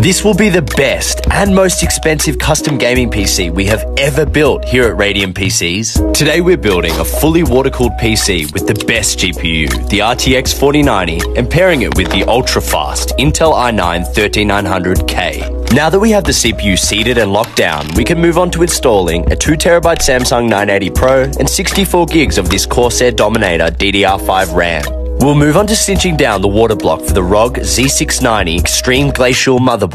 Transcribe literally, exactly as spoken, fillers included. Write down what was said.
This will be the best and most expensive custom gaming P C we have ever built here at Radium P Cs. Today we're building a fully water-cooled P C with the best G P U, the R T X forty ninety, and pairing it with the ultra-fast Intel i nine thirteen nine hundred K. Now that we have the C P U seated and locked down, we can move on to installing a two terabyte Samsung nine eighty Pro and sixty-four gigs of this Corsair Dominator D D R five RAM. We'll move on to cinching down the water block for the R O G Z six ninety Extreme Glacial motherboard.